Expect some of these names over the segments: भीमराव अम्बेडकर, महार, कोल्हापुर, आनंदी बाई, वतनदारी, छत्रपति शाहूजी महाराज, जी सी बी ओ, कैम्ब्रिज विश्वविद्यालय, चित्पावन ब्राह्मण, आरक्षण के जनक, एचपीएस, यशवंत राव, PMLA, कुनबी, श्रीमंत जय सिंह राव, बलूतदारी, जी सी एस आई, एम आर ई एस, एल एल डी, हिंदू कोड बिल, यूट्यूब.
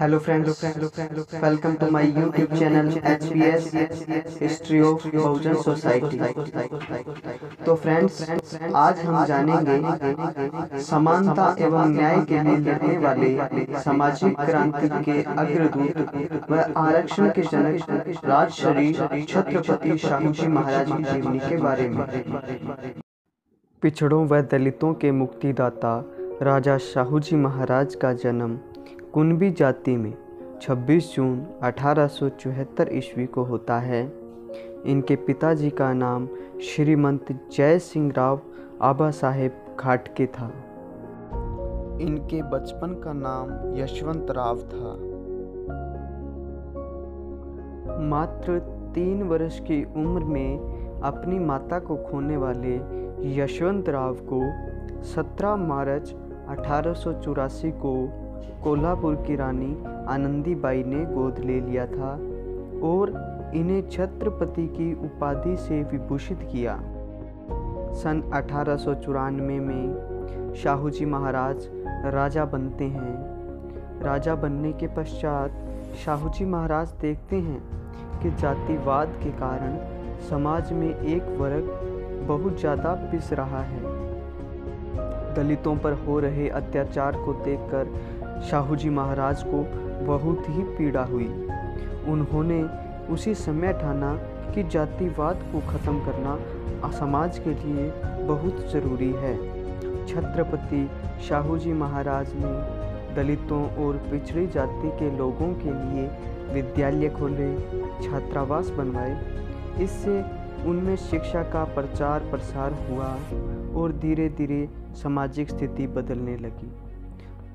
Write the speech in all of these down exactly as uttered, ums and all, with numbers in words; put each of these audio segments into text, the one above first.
Hello friends, welcome to my यूट्यूब channel एचपीएस history of Bahujan society. तो friends, आज हम जानेंगे समानता एवं न्याय के लिए लड़ने वाले सामाजिक क्रांति के अग्रदूत व आरक्षण के जनक राजश्री छत्रपति शाहूजी महाराज की जीवनी के बारे में। पिछड़ों व दलितों के मुक्तिदाता राजा शाहूजी महाराज का जन्म कुनबी जाति में छब्बीस जून अठारह सौ चौहत्तर ईस्वी को होता है। इनके पिताजी का नाम श्रीमंत जय सिंह राव आबा साहेब खाटके था। इनके बचपन का नाम यशवंत राव था। मात्र तीन वर्ष की उम्र में अपनी माता को खोने वाले यशवंत राव को सत्रह मार्च अठारह सौ चौरासी को कोल्हापुर की रानी आनंदी बाई ने गोद ले लिया था और इन्हें छत्रपति की उपाधि से विभूषित किया। सन अठारह सौ चौरानवे में शाहूजी महाराज राजा बनते हैं। राजा बनने के पश्चात शाहूजी महाराज देखते हैं कि जातिवाद के कारण समाज में एक वर्ग बहुत ज़्यादा पिस रहा है। दलितों पर हो रहे अत्याचार को देखकर शाहूजी महाराज को बहुत ही पीड़ा हुई। उन्होंने उसी समय ठाना कि जातिवाद को ख़त्म करना समाज के लिए बहुत ज़रूरी है। छत्रपति शाहूजी महाराज ने दलितों और पिछड़ी जाति के लोगों के लिए विद्यालय खोले, छात्रावास बनवाए। इससे उनमें शिक्षा का प्रचार प्रसार हुआ और धीरे धीरे सामाजिक स्थिति बदलने लगी।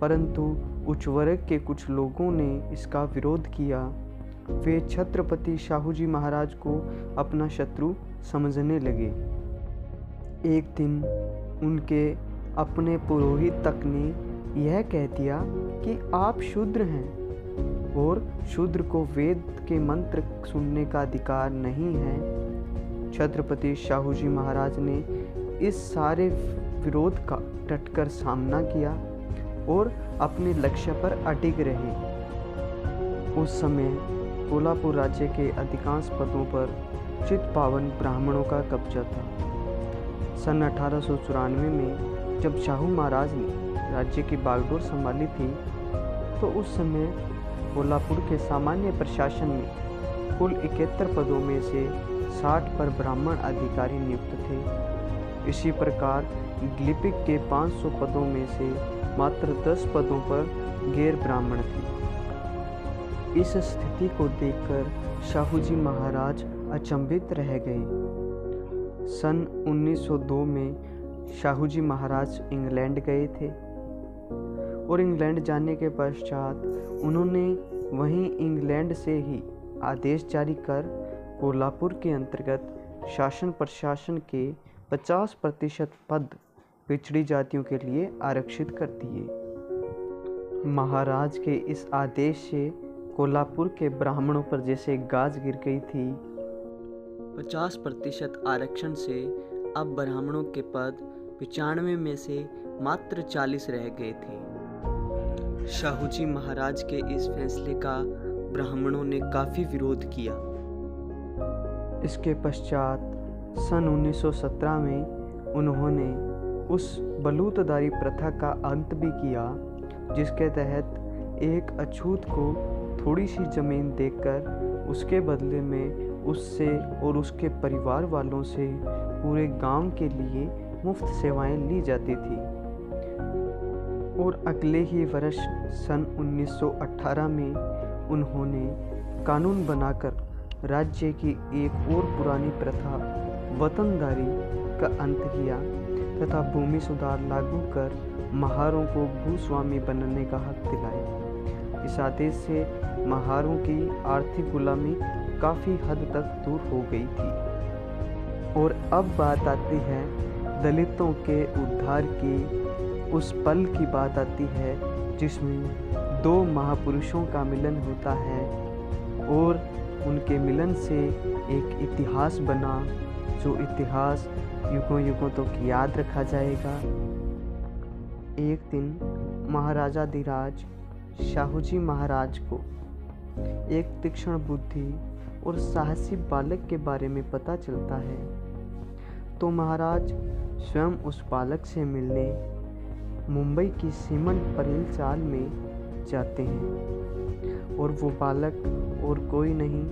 परंतु उच्च वर्ग के कुछ लोगों ने इसका विरोध किया। वे छत्रपति शाहूजी महाराज को अपना शत्रु समझने लगे। एक दिन उनके अपने पुरोहित तक ने यह कह दिया कि आप शूद्र हैं और शूद्र को वेद के मंत्र सुनने का अधिकार नहीं है। छत्रपति शाहूजी महाराज ने इस सारे विरोध का डटकर सामना किया और अपने लक्ष्य पर अटिक रहे। उस समय कोल्हापुर राज्य के अधिकांश पदों पर चित्पावन ब्राह्मणों का कब्जा था। सन अठारह सौ चौरानवे में जब शाहू महाराज ने राज्य की बागडोर संभाली थी तो उस समय कोल्हापुर के सामान्य प्रशासन में कुल इकहत्तर पदों में से साठ पर ब्राह्मण अधिकारी नियुक्त थे। इसी प्रकार ग्लिपिक के पाँच सौ पदों में से मात्र दस पदों पर गैर ब्राह्मण थे। इस स्थिति को देखकर शाहूजी महाराज अचंभित रह गए। सन उन्नीस सौ दो में शाहूजी महाराज इंग्लैंड गए थे और इंग्लैंड जाने के पश्चात उन्होंने वहीं इंग्लैंड से ही आदेश जारी कर कोल्हापुर के अंतर्गत शासन प्रशासन के पचास प्रतिशत पद पिछड़ी जातियों के लिए आरक्षित कर दिए। महाराज के इस आदेश से कोल्हापुर के ब्राह्मणों पर जैसे गाज गिर गई थी। पचास प्रतिशत आरक्षण से अब ब्राह्मणों के पद पचानवे में से मात्र चालीस रह गए थे। शाहूजी महाराज के इस फैसले का ब्राह्मणों ने काफ़ी विरोध किया। इसके पश्चात सन उन्नीस सौ सत्रह में उन्होंने उस बलूतदारी प्रथा का अंत भी किया, जिसके तहत एक अछूत को थोड़ी सी ज़मीन देकर उसके बदले में उससे और उसके परिवार वालों से पूरे गांव के लिए मुफ्त सेवाएं ली जाती थी। और अगले ही वर्ष सन उन्नीस सौ अठारह में उन्होंने कानून बनाकर राज्य की एक और पुरानी प्रथा वतनदारी का अंत किया तथा भूमि सुधार लागू कर महारों को भूस्वामी बनने का हक दिलाया। इस आदेश से महारों की आर्थिक गुलामी काफ़ी हद तक दूर हो गई थी। और अब बात आती है दलितों के उद्धार की। उस पल की बात आती है जिसमें दो महापुरुषों का मिलन होता है और उनके मिलन से एक इतिहास बना, जो इतिहास युगों युगों तक तो याद रखा जाएगा। एक दिन महाराजा धीराज शाहूजी महाराज को एक तीक्ष्ण बुद्धि और साहसी बालक के बारे में पता चलता है, तो महाराज स्वयं उस बालक से मिलने मुंबई की सीमंत परेल चाल में जाते हैं, और वो बालक और कोई नहीं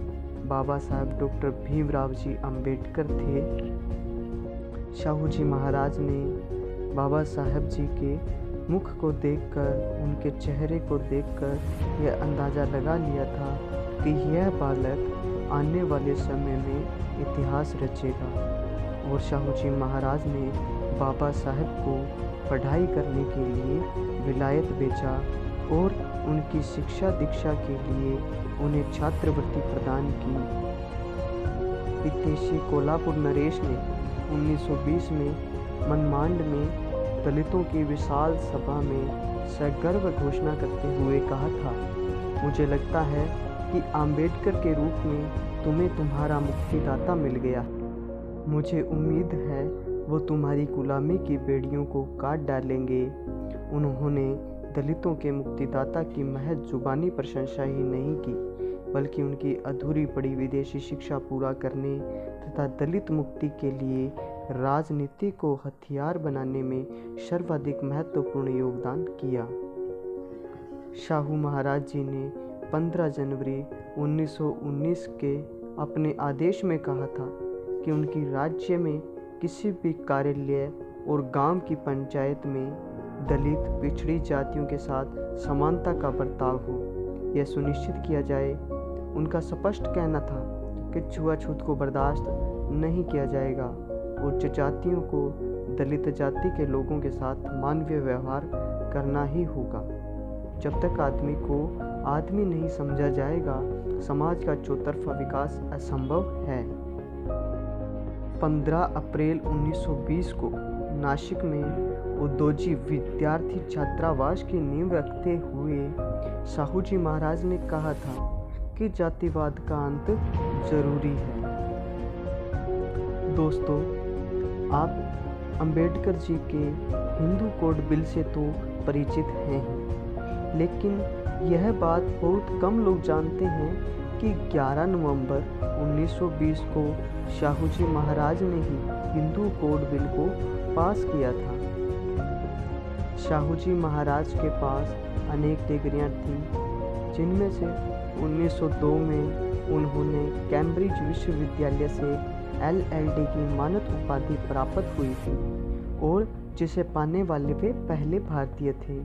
बाबा साहब डॉक्टर भीमराव जी अम्बेडकर थे। शाहूजी महाराज ने बाबा साहब जी के मुख को देखकर, उनके चेहरे को देखकर यह अंदाज़ा लगा लिया था कि यह बालक आने वाले समय में इतिहास रचेगा, और शाहूजी महाराज ने बाबा साहब को पढ़ाई करने के लिए विलायत भेजा और उनकी शिक्षा दीक्षा के लिए उन्हें छात्रवृत्ति प्रदान की। हितैषी कोल्हापुर नरेश ने उन्नीस सौ बीस में मनमांड में दलितों की विशाल सभा में सगर्व घोषणा करते हुए कहा था, मुझे लगता है कि आम्बेडकर के रूप में तुम्हें तुम्हारा मुक्तिदाता मिल गया। मुझे उम्मीद है वो तुम्हारी गुलामी की बेड़ियों को काट डालेंगे। उन्होंने दलितों के मुक्तिदाता की महज जुबानी प्रशंसा ही नहीं की, बल्कि उनकी अधूरी पड़ी विदेशी शिक्षा पूरा करने तथा दलित मुक्ति के लिए राजनीति को हथियार बनाने में सर्वाधिक महत्वपूर्ण योगदान किया। शाहू महाराज जी ने पंद्रह जनवरी उन्नीस सौ उन्नीस के अपने आदेश में कहा था कि उनकी राज्य में किसी भी कार्यालय और गांव की पंचायत में दलित पिछड़ी जातियों के साथ समानता का बर्ताव हो, यह सुनिश्चित किया जाए। उनका स्पष्ट कहना था कि छुआछूत को बर्दाश्त नहीं किया जाएगा, उच्च जातियों को दलित जाति के लोगों के साथ मानवीय व्यवहार करना ही होगा। जब तक आदमी को आदमी नहीं समझा जाएगा, समाज का चौतरफा विकास असंभव है। पंद्रह अप्रैल उन्नीस सौ बीस को नासिक में उद्योजी विद्यार्थी छात्रावास की नींव रखते हुए शाहूजी महाराज ने कहा था कि जातिवाद का अंत जरूरी है। दोस्तों, आप अंबेडकर जी के हिंदू कोड बिल से तो परिचित हैं, लेकिन यह बात बहुत कम लोग जानते हैं कि ग्यारह नवंबर उन्नीस सौ बीस को शाहूजी महाराज ने ही हिंदू कोड बिल को पास किया था। शाहूजी महाराज के पास अनेक डिग्रियां थीं, जिनमें से उन्नीस सौ दो में उन्होंने कैम्ब्रिज विश्वविद्यालय से एल एल डी की मानद उपाधि प्राप्त हुई थी, और जिसे पाने वाले वे पहले भारतीय थे।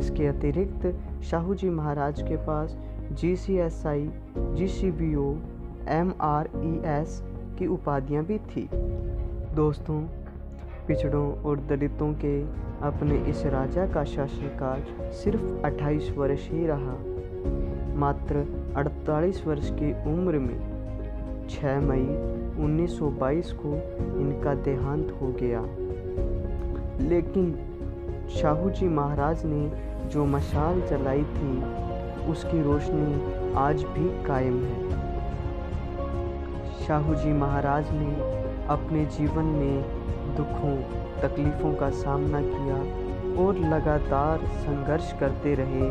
इसके अतिरिक्त शाहूजी महाराज के पास जी सी एस आई, जी सी बी ओ, एम आर ई एस की उपाधियां भी थी। दोस्तों, पिछड़ों और दलितों के अपने इस राजा का शासनकाल सिर्फ अट्ठाईस वर्ष ही रहा। मात्र अड़तालीस वर्ष की उम्र में छह मई उन्नीस सौ बाईस को इनका देहांत हो गया। लेकिन शाहूजी महाराज ने जो मशाल जलाई थी, उसकी रोशनी आज भी कायम है। शाहूजी महाराज ने अपने जीवन में दुखों तकलीफ़ों का सामना किया और लगातार संघर्ष करते रहे।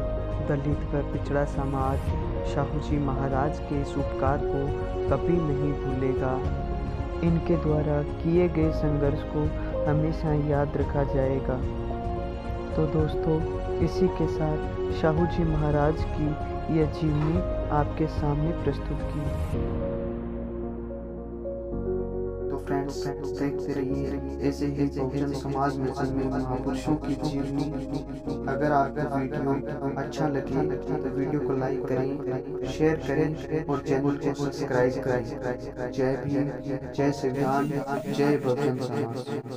दलित व पिछड़ा समाज शाहूजी महाराज के इस उपकार को कभी नहीं भूलेगा। इनके द्वारा किए गए संघर्ष को हमेशा याद रखा जाएगा। तो दोस्तों, इसी के साथ शाहूजी महाराज की यह जीवनी आपके सामने प्रस्तुत की। तो फ्रेंड्स, देखते रहिए ऐसे ही बहुजन समाज में जन्मे महापुरुषों की जीवनी। अगर आपको वीडियो अच्छा लगे तो वीडियो को लाइक करें, शेयर करें और चैनल को सब्सक्राइब करें। जय भीम, जय संविधान, जय बहुजन समाज।